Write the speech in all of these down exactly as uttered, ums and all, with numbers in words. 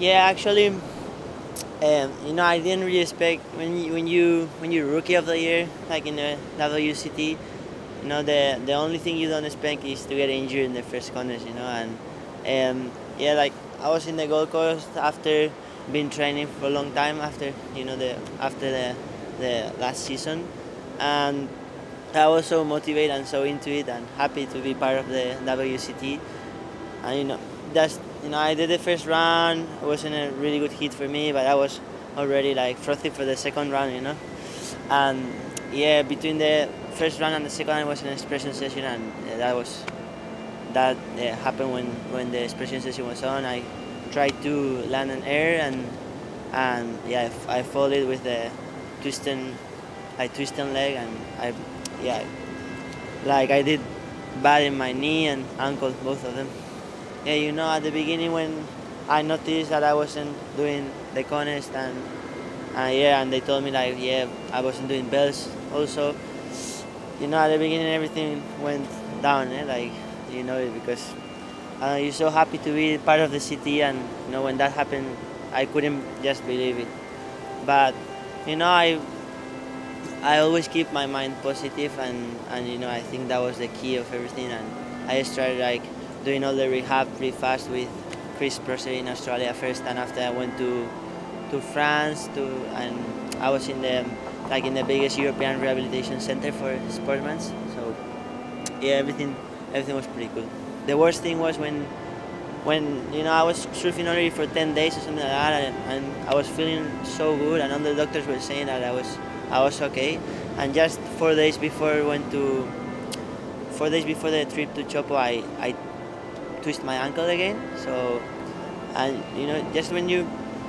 Yeah, actually, um, you know, I didn't really expect when you, when you when you're rookie of the year, like in the W C T, you know, the the only thing you don't expect is to get injured in the first corners, you know, and um, yeah, like I was in the Gold Coast after been training for a long time after you know the after the the last season, and I was so motivated and so into it and happy to be part of the W C T, and you know. That's, you know, I did the first round. It wasn't a really good hit for me, but I was already like frothy for the second round, you know. And yeah, between the first round and the second round was an expression session, and that was that uh, happened when when the expression session was on. I tried to land an air, and and yeah, I, I followed with the twisting, I twisting leg, and I yeah, like I did bad in my knee and ankle, both of them. Yeah, you know, at the beginning when I noticed that I wasn't doing the contest, and uh, yeah, and they told me like, yeah, I wasn't doing bells also. You know, at the beginning everything went down, eh? Like, you know, it because uh, you're so happy to be part of the city, and you know when that happened, I couldn't just believe it. But you know, I I always keep my mind positive, and and you know, I think that was the key of everything, and I just tried like. Doing all the rehab pretty fast with Chris Prosser in Australia first, and after I went to to France to and I was in the like in the biggest European rehabilitation center for sportsmen. So yeah, everything everything was pretty good. The worst thing was when when you know I was surfing already for ten days or something like that, and, and I was feeling so good, and all the doctors were saying that I was I was okay, and just four days before I went to four days before the trip to Chopo, I I. twist my ankle again. So, and you know, just when you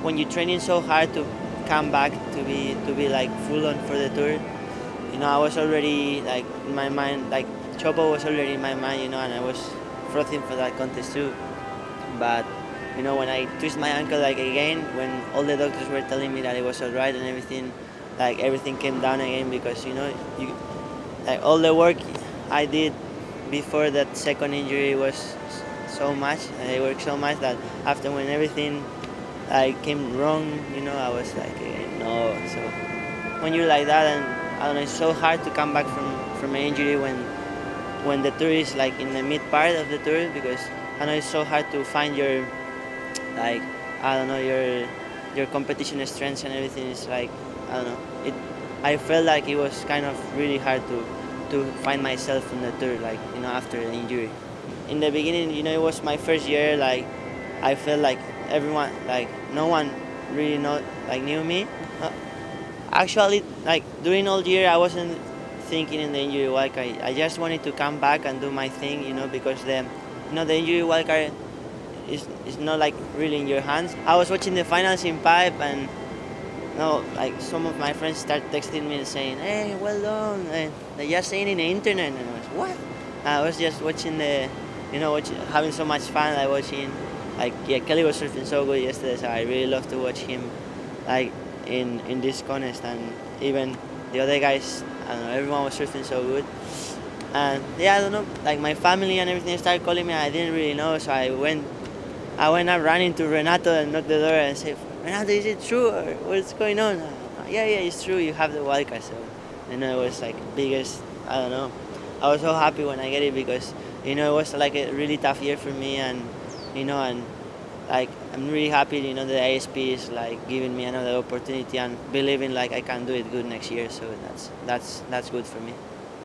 when you're training so hard to come back to be to be like full on for the tour, you know, I was already like in my mind, like Chopo was already in my mind, you know, and I was frothing for that contest too. But you know, when I twist my ankle like again, when all the doctors were telling me that it was alright and everything, like everything came down again, because you know, you like all the work I did before that second injury was so much, and I worked so much that after when everything like came wrong, you know, I was like, eh, no. So when you're like that, and I don't know, it's so hard to come back from from an injury when when the tour is like in the mid part of the tour, because I know it's so hard to find your like I don't know your your competition strengths and everything. Is like I don't know. It I felt like it was kind of really hard to to find myself in the tour, like you know, after an injury. In the beginning, you know, it was my first year, like, I felt like everyone, like, no one really know, like, knew me. Uh, actually, like, during all year, I wasn't thinking in the injury wildcard. I just wanted to come back and do my thing, you know, because the, you know, the injury wildcard is, is not, like, really in your hands. I was watching the finals in Pipe, and, you know, like, some of my friends started texting me and saying, hey, well done, and they just saying in the internet, and I was, what? I was just watching the, you know, watch, having so much fun, like watching, like, yeah, Kelly was surfing so good yesterday, so I really love to watch him, like, in in this contest, and even the other guys, I don't know, everyone was surfing so good. And, yeah, I don't know, like, my family and everything started calling me, I didn't really know, so I went, I went up running to Renato and knocked the door and said, Renato, is it true, or what's going on? Yeah, yeah, it's true, you have the wildcard, so, you know, it was, like, biggest, I don't know, I was so happy when I get it, because, you know, it was like a really tough year for me, and you know, and like I'm really happy, you know, the A S P is like giving me another opportunity and believing like I can do it good next year. So that's that's that's good for me.